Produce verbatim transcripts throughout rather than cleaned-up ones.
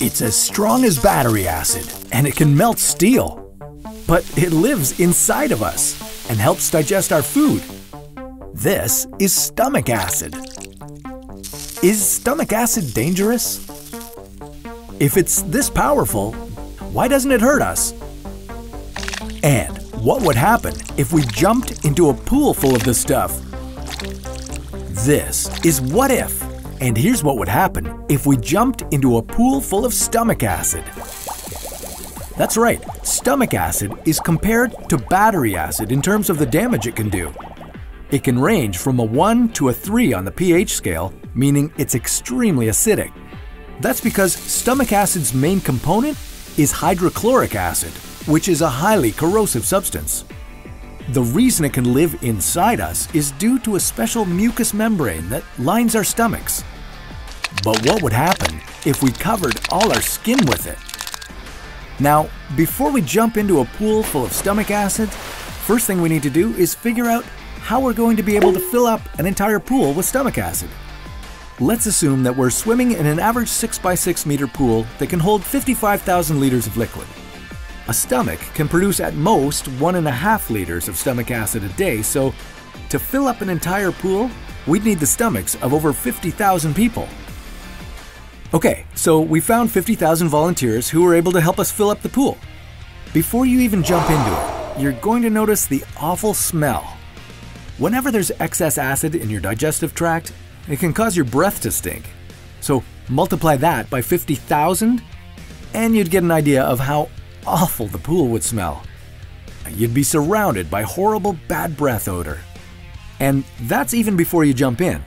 It's as strong as battery acid, and it can melt steel. But it lives inside of us and helps digest our food. This is stomach acid. Is stomach acid dangerous? If it's this powerful, why doesn't it hurt us? And what would happen if we jumped into a pool full of this stuff? This is What If? And here's what would happen if we jumped into a pool full of stomach acid. That's right, stomach acid is compared to battery acid in terms of the damage it can do. It can range from a one to a three on the pH scale, meaning it's extremely acidic. That's because stomach acid's main component is hydrochloric acid, which is a highly corrosive substance. The reason it can live inside us is due to a special mucous membrane that lines our stomachs. But what would happen if we covered all our skin with it? Now, before we jump into a pool full of stomach acid, first thing we need to do is figure out how we're going to be able to fill up an entire pool with stomach acid. Let's assume that we're swimming in an average six by six meter pool that can hold fifty-five thousand liters of liquid. A stomach can produce at most one point five liters of stomach acid a day, so to fill up an entire pool, we'd need the stomachs of over fifty thousand people. Okay, so we found fifty thousand volunteers who were able to help us fill up the pool. Before you even jump into it, you're going to notice the awful smell. Whenever there's excess acid in your digestive tract, it can cause your breath to stink. So multiply that by fifty thousand, and you'd get an idea of how awful the pool would smell. You'd be surrounded by horrible bad breath odor. And that's even before you jump in.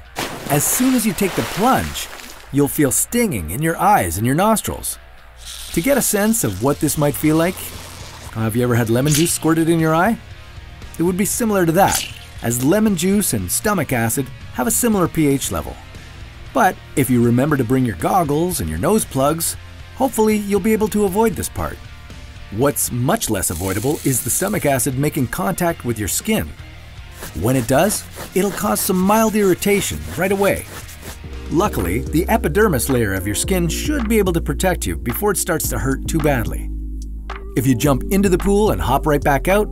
As soon as you take the plunge, you'll feel stinging in your eyes and your nostrils. To get a sense of what this might feel like, have you ever had lemon juice squirted in your eye? It would be similar to that, as lemon juice and stomach acid have a similar pH level. But if you remember to bring your goggles and your nose plugs, hopefully you'll be able to avoid this part. What's much less avoidable is the stomach acid making contact with your skin. When it does, it'll cause some mild irritation right away. Luckily, the epidermis layer of your skin should be able to protect you before it starts to hurt too badly. If you jump into the pool and hop right back out,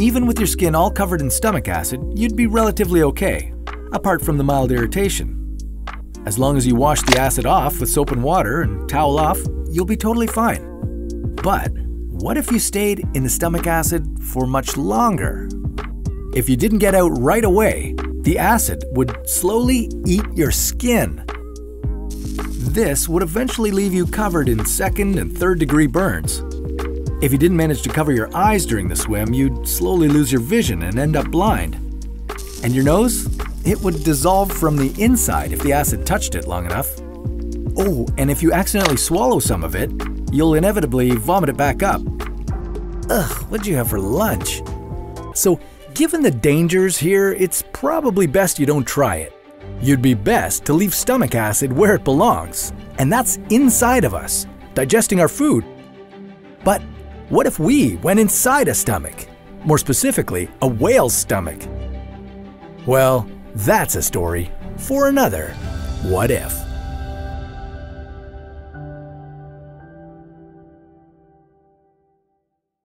even with your skin all covered in stomach acid, you'd be relatively okay, apart from the mild irritation. As long as you wash the acid off with soap and water and towel off, you'll be totally fine. But what if you stayed in the stomach acid for much longer? If you didn't get out right away, the acid would slowly eat your skin. This would eventually leave you covered in second and third degree burns. If you didn't manage to cover your eyes during the swim, you'd slowly lose your vision and end up blind. And your nose? It would dissolve from the inside if the acid touched it long enough. Oh, and if you accidentally swallow some of it, you'll inevitably vomit it back up. Ugh, what'd you have for lunch? So, given the dangers here, it's probably best you don't try it. You'd be best to leave stomach acid where it belongs, and that's inside of us, digesting our food. But what if we went inside a stomach? More specifically, a whale's stomach? Well, that's a story for another What If.